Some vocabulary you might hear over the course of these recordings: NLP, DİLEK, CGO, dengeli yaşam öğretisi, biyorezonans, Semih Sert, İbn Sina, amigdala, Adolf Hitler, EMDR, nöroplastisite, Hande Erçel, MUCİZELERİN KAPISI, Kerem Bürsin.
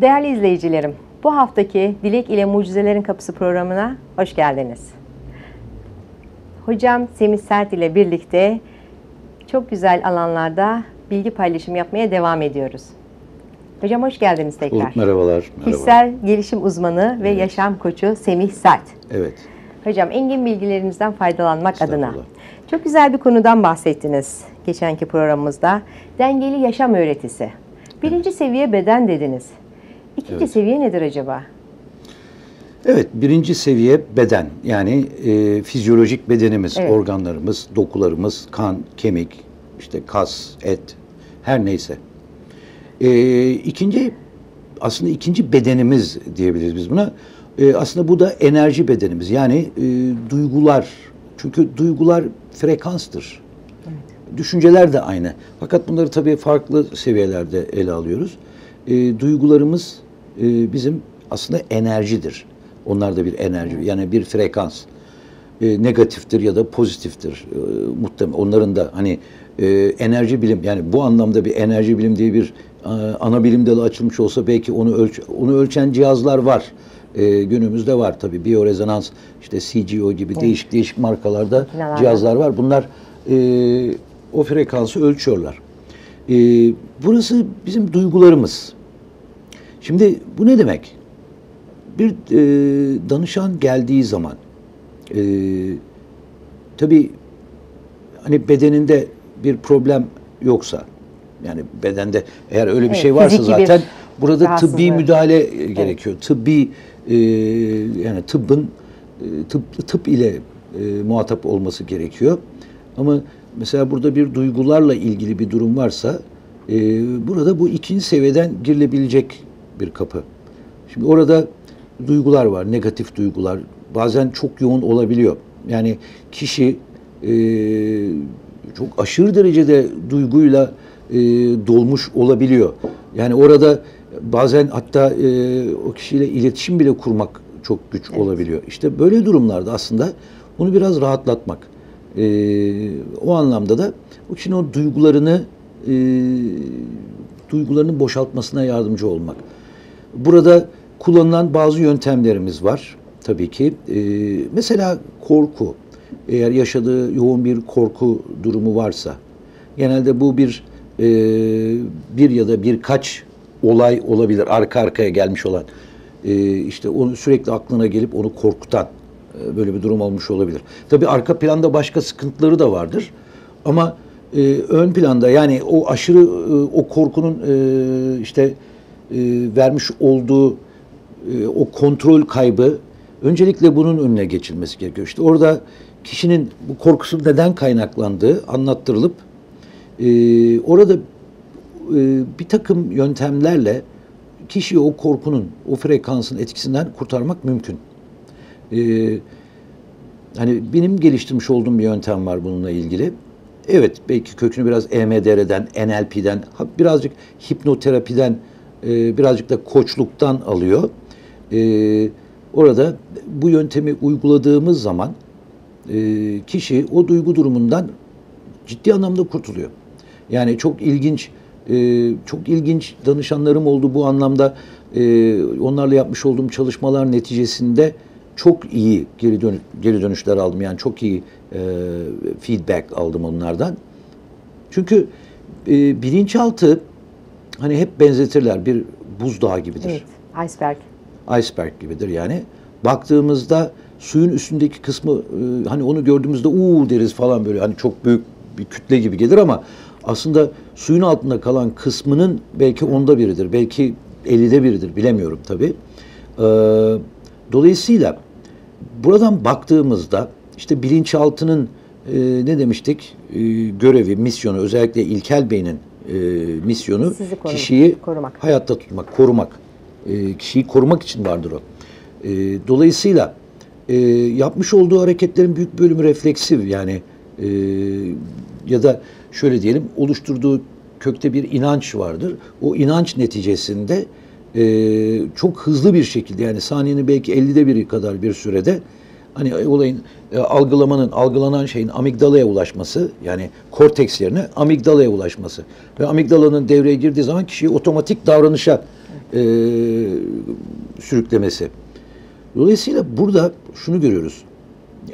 Değerli izleyicilerim, bu haftaki Dilek ile Mucizelerin Kapısı programına hoş geldiniz. Hocam Semih Sert ile birlikte çok güzel alanlarda bilgi paylaşımı yapmaya devam ediyoruz. Hocam hoş geldiniz tekrar. Merhabalar. Kişisel gelişim uzmanı ve yaşam koçu Semih Sert. Evet. Hocam engin bilgilerinizden faydalanmak adına çok güzel bir konudan bahsettiniz geçenki programımızda. Dengeli yaşam öğretisi. Birinci seviye beden dediniz. İkinci seviye nedir acaba? Evet, birinci seviye beden. Yani fizyolojik bedenimiz, organlarımız, dokularımız, kan, kemik, işte kas, et, her neyse. Aslında ikinci bedenimiz diyebiliriz biz buna. Aslında bu da enerji bedenimiz. Yani duygular. Çünkü duygular frekanstır. Evet. Düşünceler de aynı. Fakat bunları tabii farklı seviyelerde ele alıyoruz. Duygularımız bizim aslında enerjidir. Onlar da bir enerji. Yani bir frekans. Negatiftir ya da pozitiftir. Muhtemelen onların da hani enerji bilim, yani bu anlamda bir enerji bilim diye bir ana bilim dalı açılmış olsa belki onu ölçen cihazlar var. Günümüzde var tabii. Biyorezonans, işte CGO gibi değişik markalarda cihazlar var. Bunlar o frekansı ölçüyorlar. Burası bizim duygularımız. Şimdi bu ne demek? Bir danışan geldiği zaman tabii hani bedeninde bir problem yoksa, yani bedende eğer öyle bir şey varsa zaten burada tıbbi müdahale gerekiyor. Tıbbi yani tıp ile muhatap olması gerekiyor. Ama mesela burada bir duygularla ilgili bir durum varsa burada bu ikinci seviyeden girilebilecek bir kapı. Şimdi orada duygular var, negatif duygular. Bazen çok yoğun olabiliyor. Yani kişi çok aşırı derecede duyguyla dolmuş olabiliyor. Yani orada bazen hatta o kişiyle iletişim bile kurmak çok güç olabiliyor. İşte böyle durumlarda aslında onu biraz rahatlatmak. O anlamda da o kişinin o duygularını boşaltmasına yardımcı olmak. Burada kullanılan bazı yöntemlerimiz var. Tabii ki mesela korku, eğer yaşadığı yoğun bir korku durumu varsa, genelde bu bir ya da birkaç olay olabilir arka arkaya gelmiş olan, işte onu sürekli aklına gelip onu korkutan böyle bir durum olmuş olabilir. Tabii arka planda başka sıkıntıları da vardır ama ön planda, yani o aşırı o korkunun işte vermiş olduğu o kontrol kaybı, öncelikle bunun önüne geçilmesi gerekiyor. İşte orada kişinin bu korkusu neden kaynaklandığı anlattırılıp orada bir takım yöntemlerle kişiyi o korkunun, o frekansın etkisinden kurtarmak mümkün. Hani benim geliştirmiş olduğum bir yöntem var bununla ilgili. Evet, belki kökünü biraz EMDR'den, NLP'den, birazcık hipnoterapiden, birazcık da koçluktan alıyor. Orada bu yöntemi uyguladığımız zaman kişi o duygu durumundan ciddi anlamda kurtuluyor. Yani çok ilginç danışanlarım oldu bu anlamda. Onlarla yapmış olduğum çalışmalar neticesinde çok iyi geri dönüşler aldım. Yani çok iyi feedback aldım onlardan. Çünkü bilinçaltı, hani hep benzetirler, bir buzdağı gibidir. Evet, iceberg. Iceberg gibidir yani. Baktığımızda suyun üstündeki kısmı, hani onu gördüğümüzde uuu deriz falan, böyle hani çok büyük bir kütle gibi gelir ama aslında suyun altında kalan kısmının belki 1/10'idir. Belki 1/50'idir. Bilemiyorum tabii. Dolayısıyla buradan baktığımızda işte bilinçaltının ne demiştik? Görevi, misyonu, özellikle ilkel beynin misyonu kişiyi hayatta tutmak, korumak. Kişiyi korumak için vardır o. Dolayısıyla yapmış olduğu hareketlerin büyük bölümü refleksif, yani ya da şöyle diyelim, oluşturduğu kökte bir inanç vardır. O inanç neticesinde çok hızlı bir şekilde, yani saniyenin belki 1/50 kadar bir sürede hani olayın algılanan şeyin amigdalaya ulaşması, yani korteks yerine amigdalaya ulaşması ve amigdalanın devreye girdiği zaman kişiyi otomatik davranışa sürüklemesi. Dolayısıyla burada şunu görüyoruz.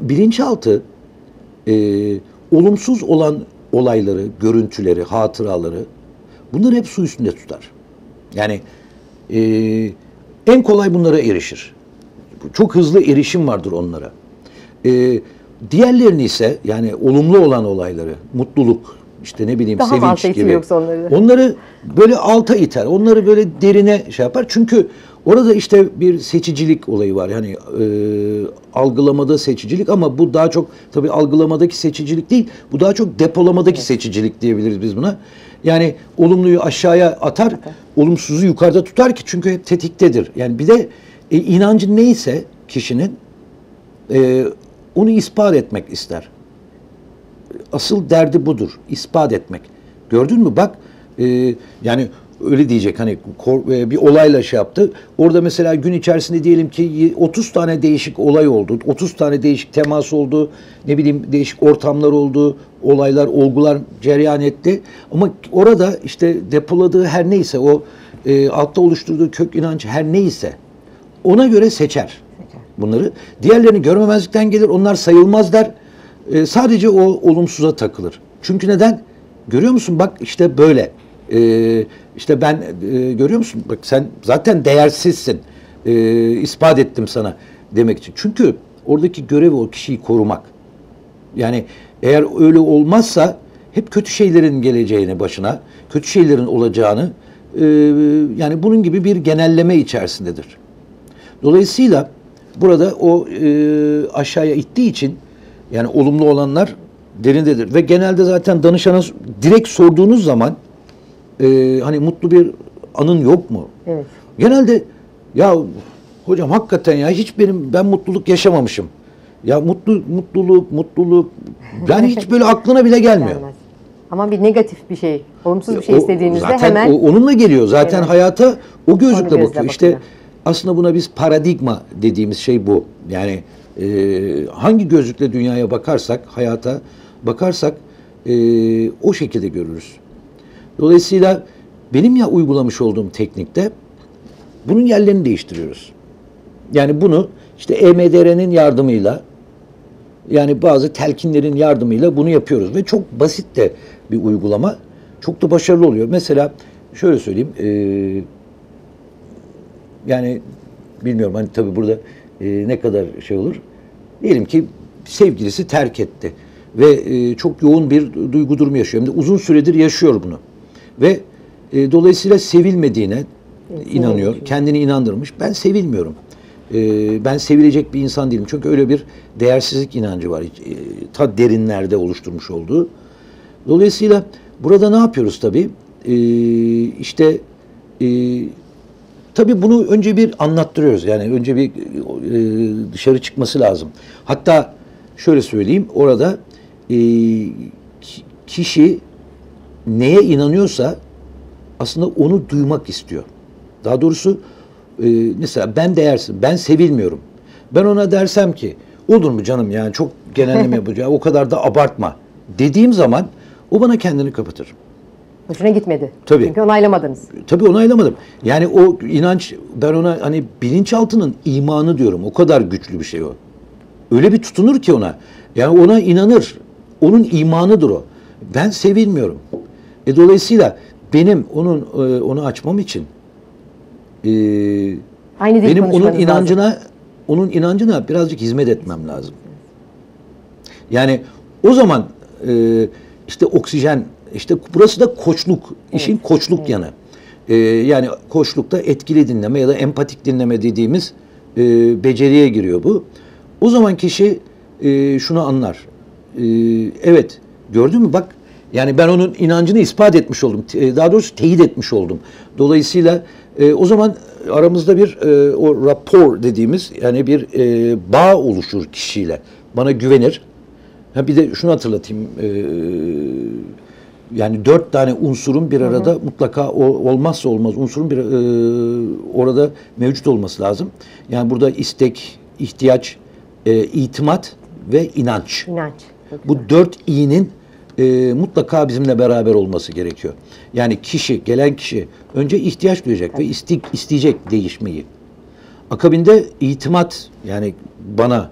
Bilinçaltı olumsuz olan olayları, görüntüleri, hatıraları, bunları hep su üstünde tutar. Yani en kolay bunlara erişir. Çok hızlı erişim vardır onlara. Diğerlerini ise, yani olumlu olan olayları, mutluluk, işte ne bileyim, sevinç gibi, onları böyle alta iter, onları böyle derine şey yapar. Çünkü orada işte bir seçicilik olayı var. Yani algılamada seçicilik, ama bu daha çok tabii algılamadaki seçicilik değil, bu daha çok depolamadaki seçicilik diyebiliriz biz buna. Yani olumluyu aşağıya atar, olumsuzu yukarıda tutar ki çünkü hep tetiktedir. Yani bir de inancı neyse kişinin onu ispat etmek ister. Asıl derdi budur, ispat etmek. Gördün mü bak, yani öyle diyecek, hani bir olayla şey yaptı. Orada mesela gün içerisinde diyelim ki 30 tane değişik olay oldu, 30 tane değişik temas oldu, ne bileyim değişik ortamlar oldu, olaylar, olgular cereyan etti. Ama orada işte depoladığı her neyse, o altta oluşturduğu kök inancı her neyse, ona göre seçer bunları. Diğerlerini görmemezlikten gelir, onlar sayılmaz der. Sadece o olumsuza takılır. Çünkü neden? Görüyor musun? Bak işte böyle. İşte ben, görüyor musun? Bak sen zaten değersizsin. İspat ettim sana demek için. Çünkü oradaki görevi o kişiyi korumak. Yani eğer öyle olmazsa hep kötü şeylerin geleceğini başına, kötü şeylerin olacağını, yani bunun gibi bir genelleme içerisindedir. Dolayısıyla burada o aşağıya ittiği için, yani olumlu olanlar derindedir. Ve genelde zaten danışana direkt sorduğunuz zaman hani mutlu bir anın yok mu? Evet. Genelde ya hocam hakikaten ya hiç ben mutluluk yaşamamışım. Ya mutluluk yani hiç böyle aklına bile gelmiyor. Gelmez. Ama bir negatif bir şey, olumsuz bir şey istediğinizde zaten hemen. Onunla geliyor. Zaten evet. Hayata o gözlükle bakıyor. İşte aslında buna biz paradigma dediğimiz şey bu. Yani hangi gözlükle dünyaya bakarsak, hayata bakarsak o şekilde görürüz. Dolayısıyla benim ya uygulamış olduğum teknikte bunun yerlerini değiştiriyoruz. Yani bunu işte EMDR'nin yardımıyla, yani bazı telkinlerin yardımıyla bunu yapıyoruz. Ve çok basit de bir uygulama. Çok da başarılı oluyor. Mesela şöyle söyleyeyim. Yani bilmiyorum, hani tabii burada ne kadar şey olur. Diyelim ki sevgilisi terk etti ve çok yoğun bir duygu durumu yaşıyor. Hem de uzun süredir yaşıyor bunu. Ve dolayısıyla sevilmediğine inanıyor. Kendini inandırmış. Ben sevilmiyorum. Ben sevilecek bir insan değilim. Çünkü öyle bir değersizlik inancı var. Ta derinlerde oluşturmuş olduğu. Dolayısıyla burada ne yapıyoruz tabii? İşte tabii bunu önce bir anlattırıyoruz. Yani önce bir dışarı çıkması lazım. Hatta şöyle söyleyeyim, orada kişi neye inanıyorsa aslında onu duymak istiyor. Daha doğrusu mesela ben değersiz, ben sevilmiyorum. Ben ona dersem ki olur mu canım, yani çok genelleme yapacağım, o kadar da abartma dediğim zaman o bana kendini kapatır. Hoşuna gitmedi. Tabii. Çünkü onaylamadınız. Tabii onaylamadım. Yani o inanç, ben ona hani bilinçaltının imanı diyorum. O kadar güçlü bir şey o. Öyle bir tutunur ki ona. Yani ona inanır. Onun imanıdır o. Ben sevilmiyorum. Dolayısıyla benim onu açmam için benim onun inancına birazcık hizmet etmem lazım. Yani o zaman işte oksijen, İşte burası da koçluk, işin koçluk yanı. Yani koçlukta etkili dinleme ya da empatik dinleme dediğimiz beceriye giriyor bu. O zaman kişi şunu anlar. Evet, gördün mü bak, yani ben onun inancını ispat etmiş oldum. Daha doğrusu teyit etmiş oldum. Dolayısıyla o zaman aramızda bir o rapor dediğimiz, yani bir bağ oluşur kişiyle. Bana güvenir. Ha, bir de şunu hatırlatayım. Yani 4 tane unsurun bir arada, mutlaka olmazsa olmaz unsurun bir orada mevcut olması lazım. Yani burada istek, ihtiyaç, itimat ve inanç. Bu 4 i'nin mutlaka bizimle beraber olması gerekiyor. Yani kişi, gelen kişi önce ihtiyaç duyacak ve isteyecek değişmeyi. Akabinde itimat, yani bana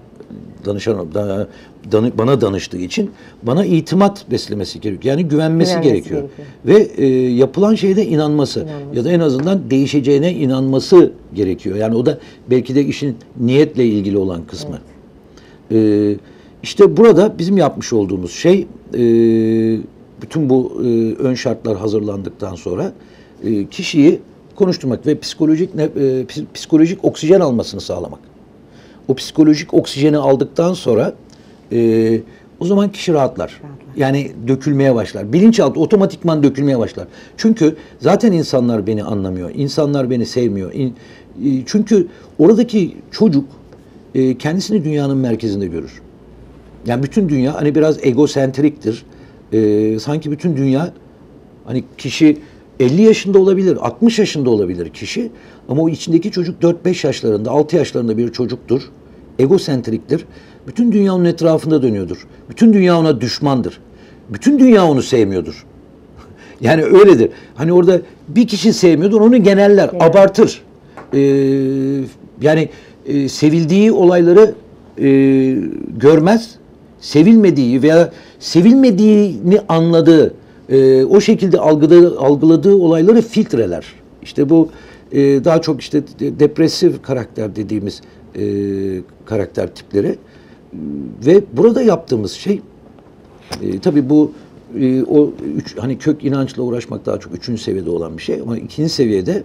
danıştığı için bana itimat beslemesi gerekiyor. Yani güvenmesi gerekiyor. Ve yapılan şeyde inanması ya da en azından değişeceğine inanması gerekiyor. Yani o da belki de işin niyetle ilgili olan kısmı. Evet. İşte burada bizim yapmış olduğumuz şey, bütün bu ön şartlar hazırlandıktan sonra kişiyi konuşturmak ve psikolojik oksijen almasını sağlamak. O psikolojik oksijeni aldıktan sonra o zaman kişi rahatlar. Yani dökülmeye başlar. Bilinçaltı otomatikman dökülmeye başlar. Çünkü zaten insanlar beni anlamıyor. İnsanlar beni sevmiyor. Çünkü oradaki çocuk kendisini dünyanın merkezinde görür. Yani bütün dünya hani biraz egosentriktir. Sanki bütün dünya, hani kişi 50 yaşında olabilir, 60 yaşında olabilir kişi. Ama o içindeki çocuk 4-5 yaşlarında, 6 yaşlarında bir çocuktur. Egosentriktir. Bütün dünya onun etrafında dönüyordur. Bütün dünya ona düşmandır. Bütün dünya onu sevmiyordur. Yani öyledir. Hani orada bir kişi sevmiyordur, onu geneller, evet, abartır. Yani sevildiği olayları görmez. Sevilmediği veya sevilmediğini anladığı, o şekilde algıladığı olayları filtreler. İşte bu daha çok işte depresif karakter dediğimiz karakter tipleri. Ve burada yaptığımız şey tabii bu hani kök inançla uğraşmak daha çok 3. seviyede olan bir şey, ama 2. seviyede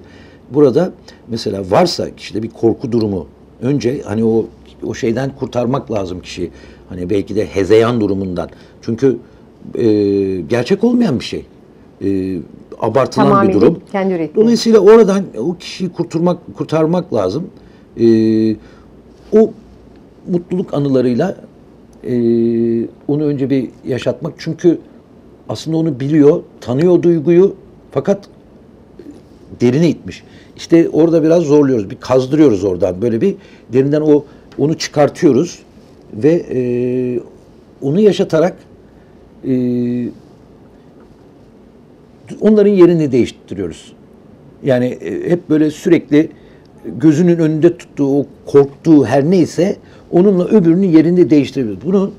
burada mesela varsa kişide bir korku durumu, önce hani o şeyden kurtarmak lazım kişiyi. Hani belki de hezeyan durumundan. Çünkü gerçek olmayan bir şey. Abartılan tamamen bir durum. Dolayısıyla oradan o kişiyi kurtarmak lazım. O mutluluk anılarıyla onu önce bir yaşatmak. Çünkü aslında onu biliyor, tanıyor duyguyu, fakat derine itmiş. İşte orada biraz zorluyoruz, bir kazdırıyoruz oradan. Böyle bir derinden onu çıkartıyoruz ve onu yaşatarak onların yerini değiştiriyoruz. Yani hep böyle sürekli gözünün önünde tuttuğu, o korktuğu her neyse onunla öbürünün yerini değiştiriyoruz. Bunu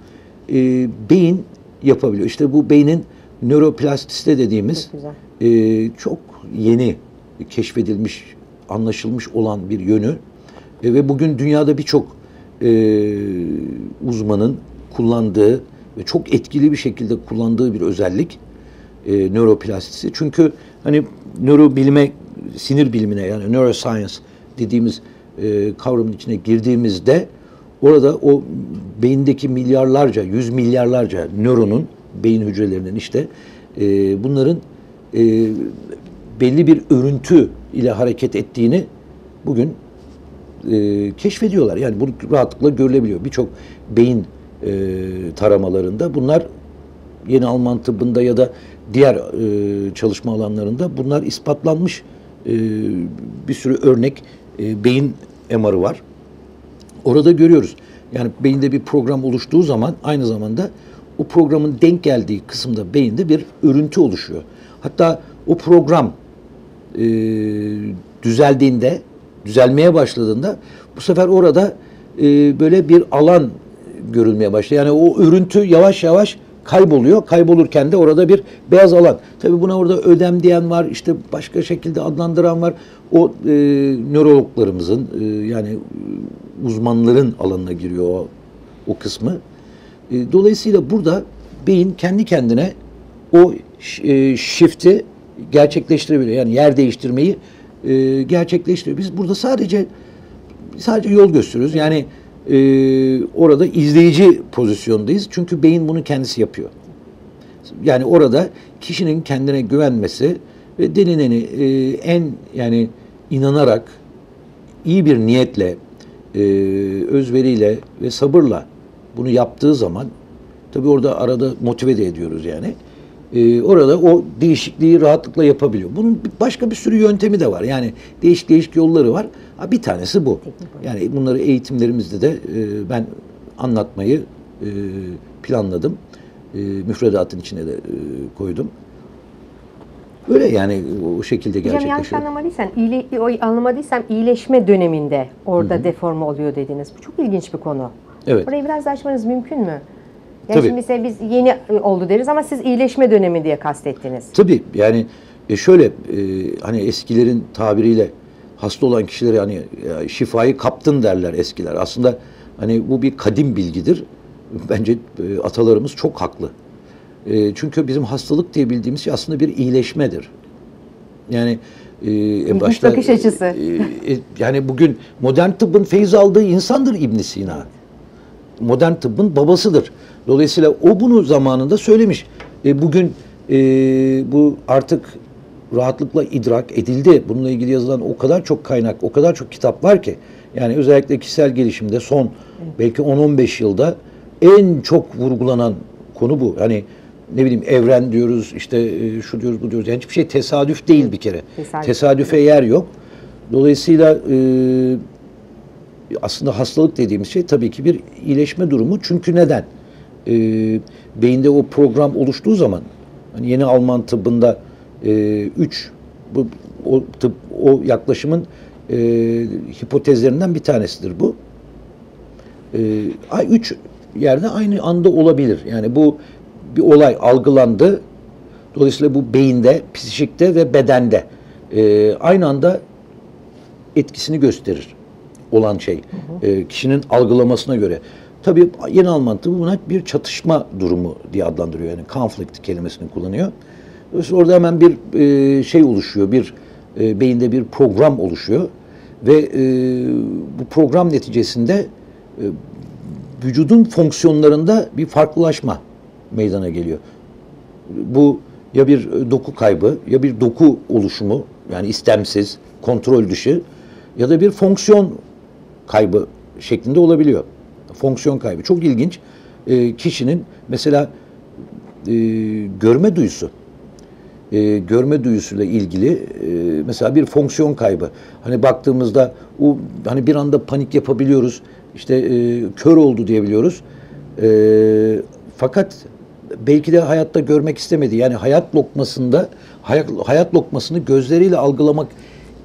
beyin yapabiliyor. İşte bu beynin nöroplastisite dediğimiz çok yeni keşfedilmiş, anlaşılmış olan bir yönü ve bugün dünyada birçok uzmanın kullandığı ve çok etkili bir şekilde kullandığı bir özellik nöroplastisite. Çünkü hani nörobilime, sinir bilimine, yani neuroscience dediğimiz kavramın içine girdiğimizde orada o beyindeki milyarlarca, yüz milyarlarca nöronun, beyin hücrelerinin işte bunların belli bir örüntü ile hareket ettiğini bugün keşfediyorlar. Yani bunu rahatlıkla görülebiliyor. Birçok beyin taramalarında bunlar, yeni Alman tıbbında ya da diğer çalışma alanlarında bunlar ispatlanmış. Bir sürü örnek beyin MR'ı var. Orada görüyoruz. Yani beyinde bir program oluştuğu zaman aynı zamanda o programın denk geldiği kısımda beyinde bir örüntü oluşuyor. Hatta o program düzelmeye başladığında bu sefer orada böyle bir alan görülmeye başlıyor. Yani o örüntü yavaş yavaş kayboluyor. Kaybolurken de orada bir beyaz alan. Tabii buna orada ödem diyen var, işte başka şekilde adlandıran var. O nörologlarımızın yani uzmanların alanına giriyor o kısmı. Dolayısıyla burada beyin kendi kendine o shift'i gerçekleştirebiliyor. Yani yer değiştirmeyi gerçekleştiriyor. Biz burada sadece yol gösteriyoruz. Yani orada izleyici pozisyondayız. Çünkü beyin bunu kendisi yapıyor. Yani orada kişinin kendine güvenmesi ve denileni yani inanarak, iyi bir niyetle, özveriyle ve sabırla bunu yaptığı zaman, tabii orada arada motive de ediyoruz yani. Orada o değişikliği rahatlıkla yapabiliyor. Bunun başka bir sürü yöntemi de var. Yani değişik yolları var. Bir tanesi bu. Yani bunları eğitimlerimizde de ben anlatmayı planladım. müfredatın içine de koydum. Böyle yani o şekilde gerçekleşiyor. Hocam yanlış anlamadıysam iyileşme döneminde orada deforme oluyor dediniz. Bu çok ilginç bir konu. Evet. Orayı biraz da açmanız mümkün mü? Yani tabii. Şimdi mesela biz yeni oldu deriz ama siz iyileşme dönemi diye kastettiniz. Tabii yani şöyle hani eskilerin tabiriyle hasta olan kişilere hani şifayı kaptın derler eskiler. Aslında hani bu bir kadim bilgidir. Bence atalarımız çok haklı. Çünkü bizim hastalık diye bildiğimiz şey aslında bir iyileşmedir. Yani en başta bakış açısı. Yani bugün modern tıbbın feyz aldığı insandır İbn Sina. Modern tıbbın babasıdır. Dolayısıyla o bunu zamanında söylemiş. Bugün bu artık rahatlıkla idrak edildi. Bununla ilgili yazılan o kadar çok kaynak, o kadar çok kitap var ki. Yani özellikle kişisel gelişimde son belki 10-15 yılda en çok vurgulanan konu bu. Hani ne bileyim evren diyoruz, işte şu diyoruz, bu diyoruz. Yani hiçbir şey tesadüf değil bir kere. Tesadüfe yer yok. Dolayısıyla aslında hastalık dediğimiz şey tabii ki bir iyileşme durumu. Çünkü neden? Beyinde o program oluştuğu zaman hani yeni Alman tıbbında o yaklaşımın hipotezlerinden bir tanesidir bu. 3 yerde aynı anda olabilir. Yani bu bir olay algılandı. Dolayısıyla bu beyinde, psikikte ve bedende aynı anda etkisini gösterir olan şey. Kişinin algılamasına göre. Tabii yeni Alman tıbbı buna bir çatışma durumu diye adlandırıyor. Yani conflict kelimesini kullanıyor. Dolayısıyla orada hemen bir şey oluşuyor. Beyinde bir program oluşuyor. Ve bu program neticesinde vücudun fonksiyonlarında bir farklılaşma meydana geliyor. Bu ya bir doku kaybı, ya bir doku oluşumu, yani istemsiz, kontrol dışı ya da bir fonksiyon kaybı şeklinde olabiliyor. Fonksiyon kaybı. Çok ilginç. Kişinin mesela görme duyusu. Görme duyusuyla ilgili mesela bir fonksiyon kaybı. Hani baktığımızda o hani bir anda panik yapabiliyoruz. İşte kör oldu diyebiliyoruz. Fakat belki de hayatta görmek istemedi. Yani hayat lokmasında hayat lokmasını gözleriyle algılamak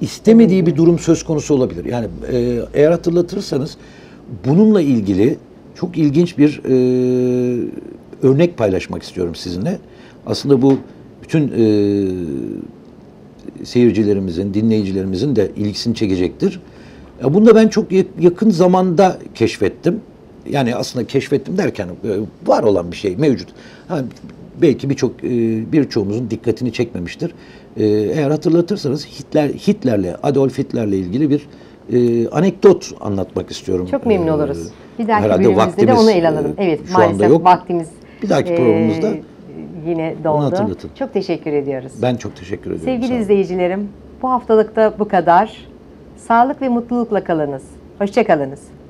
istemediği bir durum söz konusu olabilir. Yani eğer hatırlatırsanız bununla ilgili çok ilginç bir örnek paylaşmak istiyorum sizinle. Aslında bu bütün seyircilerimizin, dinleyicilerimizin de ilgisini çekecektir. Bunu da ben çok yakın zamanda keşfettim. Yani aslında keşfettim derken var olan bir şey, mevcut. Ha, belki birçoğumuzun dikkatini çekmemiştir. Eğer hatırlatırsanız Adolf Hitler'le ilgili bir anekdot anlatmak istiyorum. Çok memnun oluruz. Bir dahaki bölümümüzde de onu ele alalım. Evet, maalesef vaktimiz. Bir dahaki programımızda yine doldu. Çok teşekkür ediyoruz. Ben çok teşekkür ediyorum. Sevgili izleyicilerim, bu haftalıkta bu kadar. Sağlık ve mutlulukla kalınız. Hoşça kalınız.